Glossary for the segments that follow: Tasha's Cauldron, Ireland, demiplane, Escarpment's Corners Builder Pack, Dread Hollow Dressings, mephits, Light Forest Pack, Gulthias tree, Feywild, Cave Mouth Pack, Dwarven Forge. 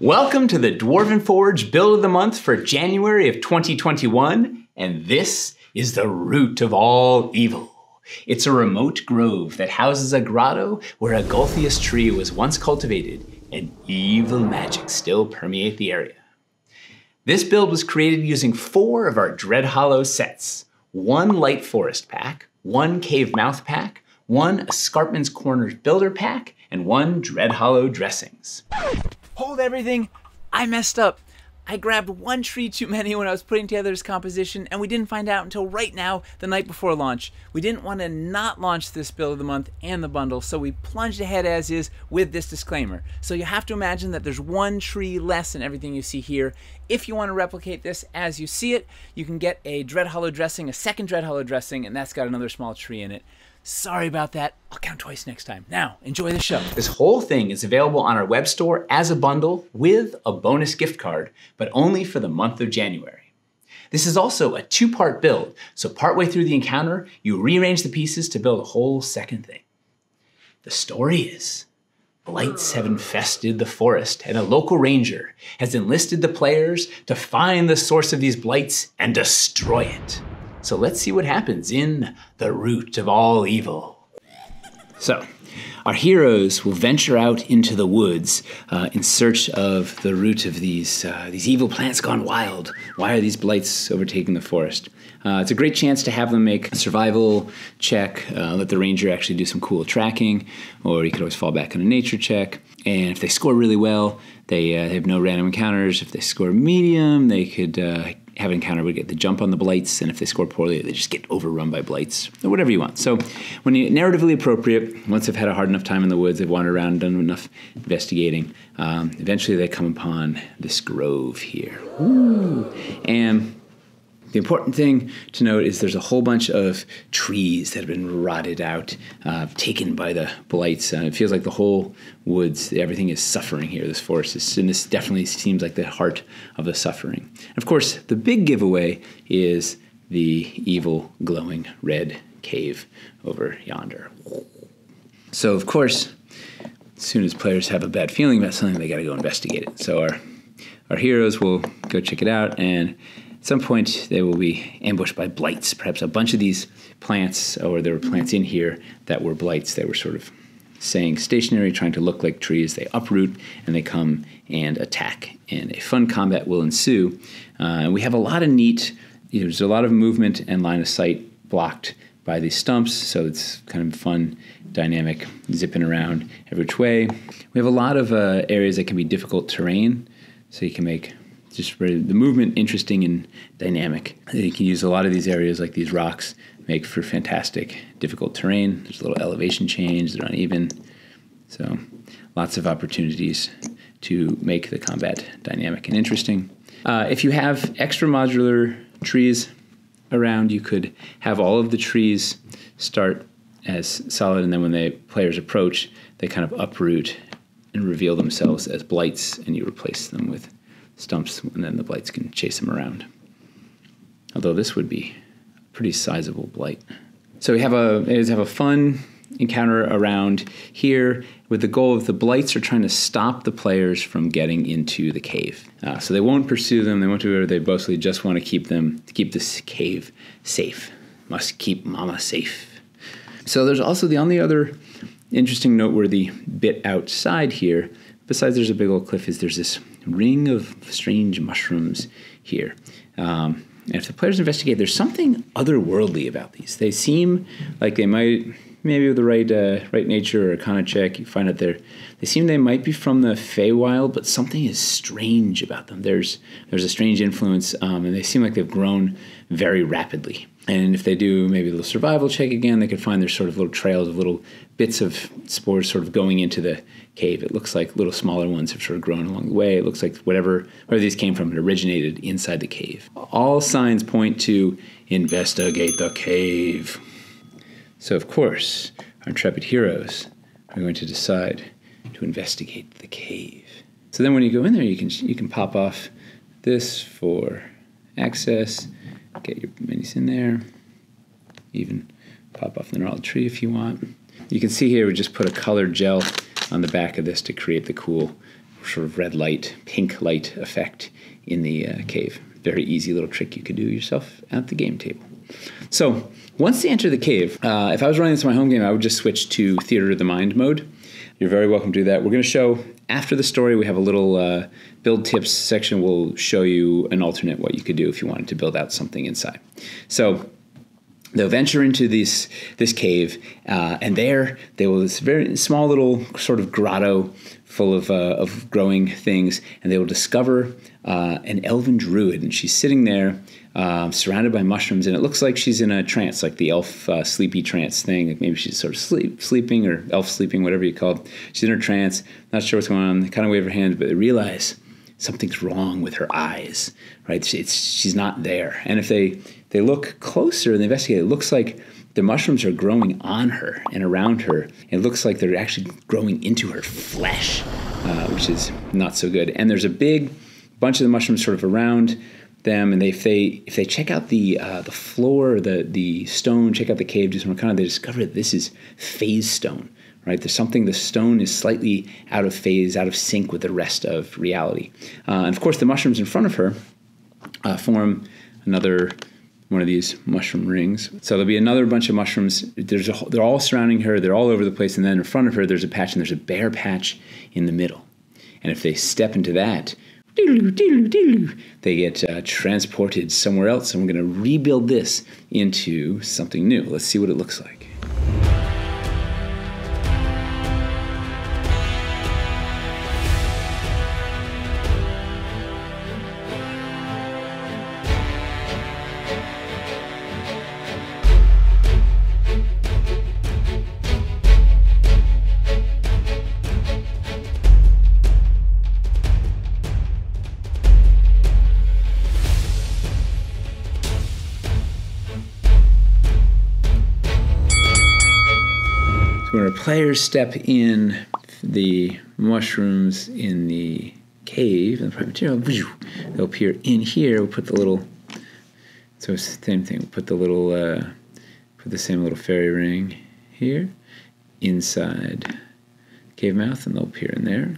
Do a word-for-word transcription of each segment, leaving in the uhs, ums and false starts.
Welcome to the Dwarven Forge Build of the Month for January of twenty twenty-one, and this is the root of all evil. It's a remote grove that houses a grotto where a Gulthias tree was once cultivated, and evil magic still permeate the area. This build was created using four of our Dread Hollow sets, one Light Forest Pack, one Cave Mouth Pack, one Escarpment's Corners Builder Pack, and one Dread Hollow Dressings. Hold everything, I messed up. I grabbed one tree too many when I was putting together this composition, and we didn't find out until right now, the night before launch. We didn't want to not launch this build of the month and the bundle, so we plunged ahead as is with this disclaimer. So you have to imagine that there's one tree less in everything you see here. If you want to replicate this as you see it, you can get a Dread Hollow dressing, a second Dread Hollow dressing, and that's got another small tree in it. Sorry about that. I'll count twice next time. Now, enjoy the show. This whole thing is available on our web store as a bundle with a bonus gift card, but only for the month of January. This is also a two-part build, so partway through the encounter, you rearrange the pieces to build a whole second thing. The story is, blights have infested the forest, and a local ranger has enlisted the players to find the source of these blights and destroy it. So let's see what happens in the root of all evil. So, our heroes will venture out into the woods uh, in search of the root of these uh, these evil plants gone wild. Why are these blights overtaking the forest? Uh, it's a great chance to have them make a survival check, uh, let the ranger actually do some cool tracking, or you could always fall back on a nature check. And if they score really well, they, uh, they have no random encounters. If they score medium, they could uh, have an encounter would get the jump on the blights, and if they score poorly, they just get overrun by blights, or whatever you want. So when you narratively appropriate, once they've had a hard enough time in the woods, they've wandered around, done enough investigating, um, eventually they come upon this grove here. Ooh. And the important thing to note is there's a whole bunch of trees that have been rotted out, uh, taken by the blights. Uh, it feels like the whole woods, everything is suffering here. This forest is, and this definitely seems like the heart of the suffering. And of course, the big giveaway is the evil glowing red cave over yonder. So of course, as soon as players have a bad feeling about something, they gotta go investigate it. So our, our heroes will go check it out, and at some point, they will be ambushed by blights. Perhaps a bunch of these plants, or there were plants in here that were blights that were sort of staying stationary, trying to look like trees. They uproot, and they come and attack. And a fun combat will ensue. Uh, and we have a lot of neat, you know, there's a lot of movement and line of sight blocked by these stumps, so it's kind of fun, dynamic, zipping around every which way. We have a lot of uh, areas that can be difficult terrain, so you can make just really the movement interesting and dynamic. You can use a lot of these areas, like these rocks, make for fantastic difficult terrain. There's a little elevation change, they're uneven. So lots of opportunities to make the combat dynamic and interesting. Uh, if you have extra modular trees around, you could have all of the trees start as solid, and then when the players approach, they kind of uproot and reveal themselves as blights, and you replace them with stumps, and then the blights can chase them around. Although this would be a pretty sizable blight. So we have a, we have a fun encounter around here with the goal of the blights are trying to stop the players from getting into the cave. Uh, so they won't pursue them, they won't do it, they mostly just want to keep them, to keep this cave safe. Must keep mama safe. So there's also the only other interesting noteworthy bit outside here, besides there's a big old cliff, is there's this ring of strange mushrooms here. Um, and if the players investigate, there's something otherworldly about these. They seem like they might, maybe with the right uh, right nature or arcana check, you find out they're, they seem they might be from the Feywild, but something is strange about them. There's, there's a strange influence, um, and they seem like they've grown very rapidly. And if they do maybe a little survival check again, they could find their sort of little trails of little bits of spores sort of going into the cave. It looks like little smaller ones have sort of grown along the way. It looks like whatever, where these came from, it originated inside the cave. All signs point to investigate the cave. So of course, our intrepid heroes are going to decide to investigate the cave. So then when you go in there, you can, you can pop off this for access. Get your minis in there, even pop off the gnarled tree if you want. You can see here we just put a colored gel on the back of this to create the cool sort of red light, pink light effect in the uh, cave. Very easy little trick you could do yourself at the game table. So once they enter the cave, uh, if I was running this in my home game, I would just switch to Theater of the Mind mode. You're very welcome to do that. We're going to show, after the story, we have a little uh, build tips section. We'll show you an alternate, what you could do if you wanted to build out something inside. So they'll venture into this, this cave, uh, and there, there was this very small little sort of grotto full of, uh, of growing things, and they will discover uh, an elven druid, and she's sitting there uh, surrounded by mushrooms, and it looks like she's in a trance, like the elf uh, sleepy trance thing. Like maybe she's sort of sleep, sleeping or elf sleeping, whatever you call it. She's in her trance, not sure what's going on. They kind of wave her hand, but they realize something's wrong with her eyes, right? She, it's, she's not there. And if they, they look closer and they investigate, it looks like the mushrooms are growing on her and around her. It looks like they're actually growing into her flesh, uh, which is not so good. And there's a big bunch of the mushrooms sort of around them, and they, if they if they check out the uh, the floor, the the stone, check out the cave, do some kind of, they discover that this is phase stone, right? There's something, the stone is slightly out of phase, out of sync with the rest of reality. Uh, and of course, the mushrooms in front of her uh, form another one of these mushroom rings. So there'll be another bunch of mushrooms. There's a, they're all surrounding her. They're all over the place. And then in front of her, there's a patch, and there's a bare patch in the middle. And if they step into that, doo-doo, doo-doo, doo-doo, they get uh, transported somewhere else. And we're going to rebuild this into something new. Let's see what it looks like. Players step in the mushrooms in the cave, and the material, they'll appear in here. We'll put the little, so it's the same thing, we'll put the little, uh, put the same little fairy ring here inside Cave Mouth, and they'll appear in there.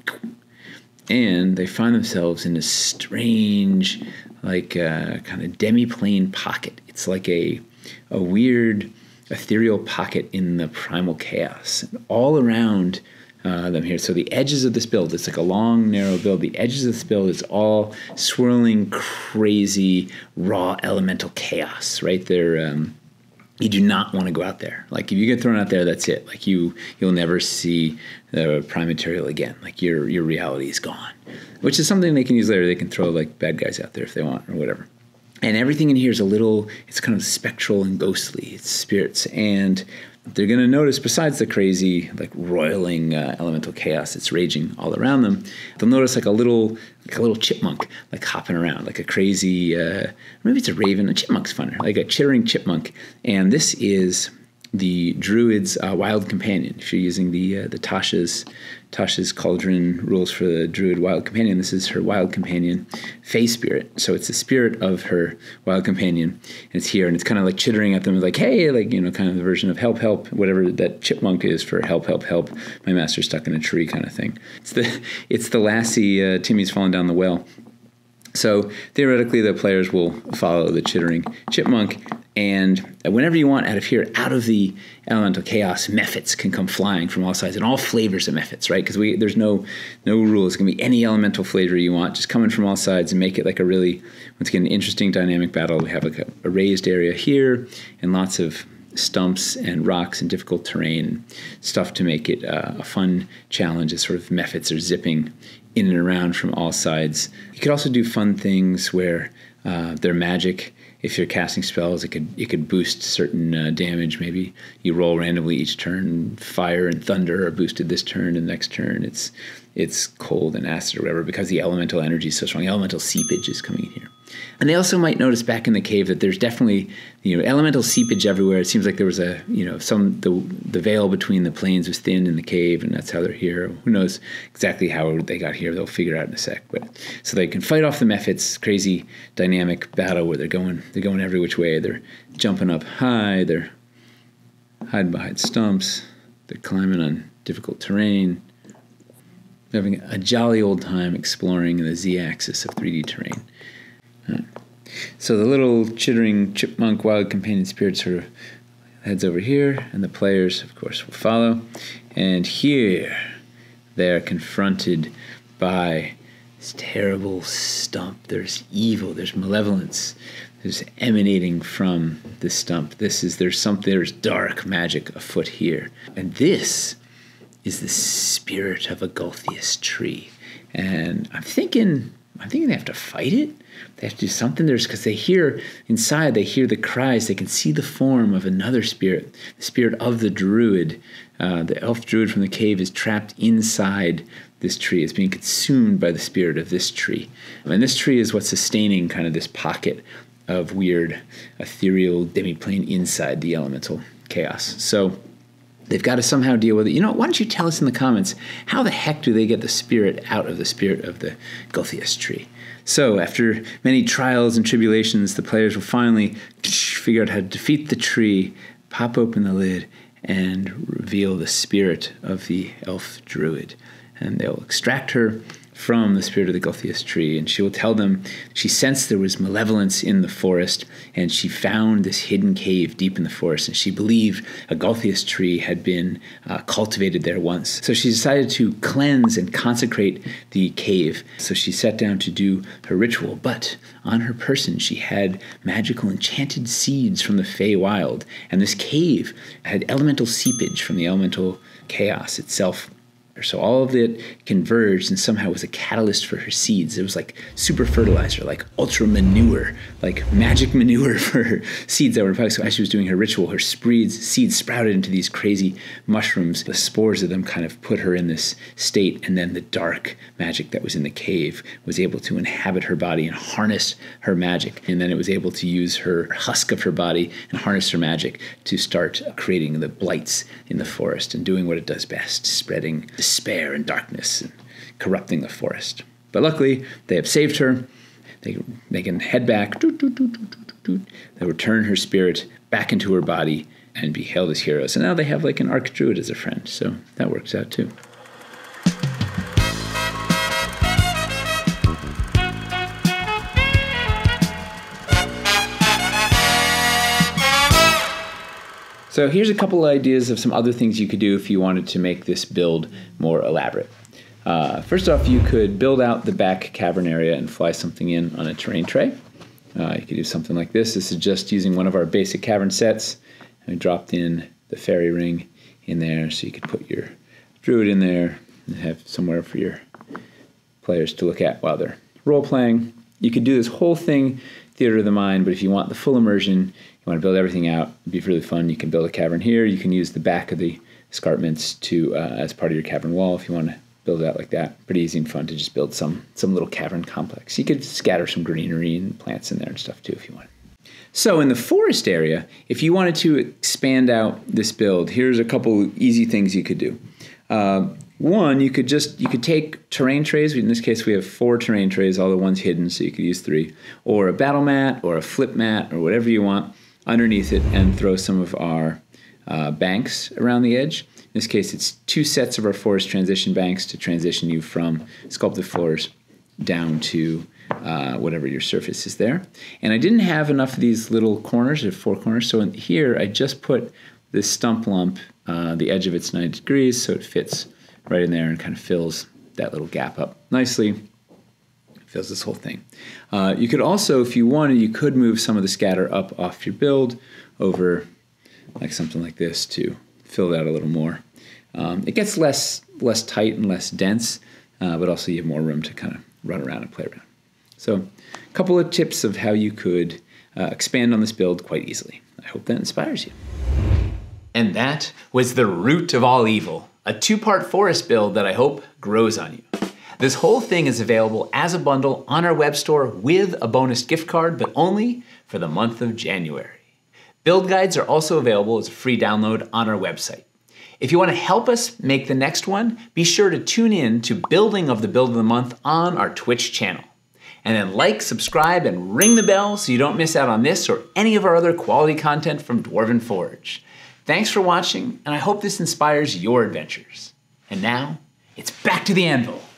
And they find themselves in a strange, like, uh, kind of demi-plane pocket. It's like a, a weird ethereal pocket in the primal chaos. And all around uh, them here, so the edges of this build, it's like a long, narrow build, the edges of this build is all swirling, crazy, raw, elemental chaos, right? They're, um, you do not want to go out there. Like, if you get thrown out there, that's it. Like, you, you'll never see the prime material again. Like, your, your reality is gone, which is something they can use later. They can throw, like, bad guys out there if they want or whatever. And everything in here is a little, it's kind of spectral and ghostly. It's spirits. And they're going to notice, besides the crazy, like, roiling uh, elemental chaos that's raging all around them, they'll notice, like, a little like a little chipmunk, like, hopping around, like a crazy, uh, maybe it's a raven. A chipmunk's funner, like a chittering chipmunk. And this is the druid's uh, wild companion. If you're using the uh, the Tasha's Tasha's Cauldron rules for the druid wild companion, this is her wild companion, Fey Spirit. So it's the spirit of her wild companion, and it's here, and it's kind of like chittering at them, like, hey, like, you know, kind of the version of help, help, whatever that chipmunk is for help, help, help. My master's stuck in a tree, kind of thing. It's the it's the lassie uh, Timmy's fallen down the well. So theoretically, the players will follow the chittering chipmunk. And whenever you want, out of here, out of the elemental chaos, mephits can come flying from all sides, and all flavors of mephits, right? Because we there's no no rule. It's going to be any elemental flavor you want, just coming from all sides, and make it like a really, once again, interesting dynamic battle. We have like a, a raised area here, and lots of stumps and rocks and difficult terrain stuff to make it uh, a fun challenge. As sort of mephits are zipping in and around from all sides. You could also do fun things where uh, they're magic. If you're casting spells, it could it could boost certain uh, damage. Maybe you roll randomly each turn. Fire and thunder are boosted this turn, and next turn it's it's cold and acid or whatever, because the elemental energy is so strong. Elemental seepage is coming in here. And they also might notice back in the cave that there's definitely, you know, elemental seepage everywhere. It seems like there was a, you know, some the the veil between the planes was thin in the cave, and that's how they're here. Who knows exactly how they got here? They'll figure out in a sec. But so they can fight off the mephits, crazy dynamic battle where they're going they're going every which way. They're jumping up high. They're hiding behind stumps. They're climbing on difficult terrain. We're having a jolly old time exploring the z-axis of three D terrain. Right. So the little chittering chipmunk wild companion spirit sort of heads over here, and the players, of course, will follow. And here they are confronted by this terrible stump. There's evil, there's malevolence, there's emanating from this stump. This is, there's something, there's dark magic afoot here. And this is the spirit of a Gulthias tree. And I'm thinking, I'm thinking they have to fight it. They have to do something. There's, because they hear inside, they hear the cries. They can see the form of another spirit, the spirit of the druid. Uh, the elf druid from the cave is trapped inside this tree. It's being consumed by the spirit of this tree. And this tree is what's sustaining kind of this pocket of weird, ethereal demiplane inside the elemental chaos. So they've got to somehow deal with it. You know, why don't you tell us in the comments, how the heck do they get the spirit out of the spirit of the Gulthias tree? So after many trials and tribulations, the players will finally figure out how to defeat the tree, pop open the lid, and reveal the spirit of the elf druid. And they'll extract her from the spirit of the Gulthias tree, and she will tell them she sensed there was malevolence in the forest, and she found this hidden cave deep in the forest, and she believed a Gulthias tree had been uh, cultivated there once. So she decided to cleanse and consecrate the cave. So she sat down to do her ritual, but on her person she had magical enchanted seeds from the Feywild, and this cave had elemental seepage from the elemental chaos itself. So all of it converged and somehow was a catalyst for her seeds. It was like super fertilizer, like ultra manure, like magic manure for her seeds that were probably. So as she was doing her ritual, her seeds sprouted into these crazy mushrooms. The spores of them kind of put her in this state, and then the dark magic that was in the cave was able to inhabit her body and harness her magic. And then it was able to use her husk of her body and harness her magic to start creating the blights in the forest and doing what it does best, spreading despair and darkness and corrupting the forest. But luckily, they have saved her. They, they can head back. Doot, doot, doot, doot, doot, doot. They'll return her spirit back into her body and be hailed as heroes. And now they have like an archdruid as a friend, so that works out too. So here's a couple ideas of some other things you could do if you wanted to make this build more elaborate. Uh, first off, you could build out the back cavern area and fly something in on a terrain tray. Uh, you could do something like this. This is just using one of our basic cavern sets. I dropped in the fairy ring in there, so you could put your druid in there and have somewhere for your players to look at while they're role-playing. You could do this whole thing theater of the mind, but if you want the full immersion, you want to build everything out, it'd be really fun. You can build a cavern here. You can use the back of the escarpments to uh, as part of your cavern wall if you want to build it out like that. Pretty easy and fun to just build some, some little cavern complex. You could scatter some greenery and plants in there and stuff too if you want. So in the forest area, if you wanted to expand out this build, here's a couple easy things you could do. Uh, one, you could just, you could take terrain trays. In this case, we have four terrain trays, all the ones hidden, so you could use three. Or a battle mat or a flip mat or whatever you want underneath it, and throw some of our uh, banks around the edge. In this case, it's two sets of our forest transition banks to transition you from sculpted floors down to uh, whatever your surface is there. And I didn't have enough of these little corners, there are four corners, so in here I just put this stump lump, uh, the edge of it's ninety degrees, so it fits right in there and kind of fills that little gap up nicely. Fills this whole thing. Uh, you could also, if you wanted, you could move some of the scatter up off your build over like something like this to fill that a little more. Um, it gets less less tight and less dense, uh, but also you have more room to kind of run around and play around. So a couple of tips of how you could uh, expand on this build quite easily. I hope that inspires you. And that was The Root of All Evil, a two-part forest build that I hope grows on you. This whole thing is available as a bundle on our web store with a bonus gift card, but only for the month of January. Build guides are also available as a free download on our website. If you want to help us make the next one, be sure to tune in to Building of the Build of the Month on our Twitch channel. And then like, subscribe, and ring the bell so you don't miss out on this or any of our other quality content from Dwarven Forge. Thanks for watching, and I hope this inspires your adventures. And now, It's back to the anvil.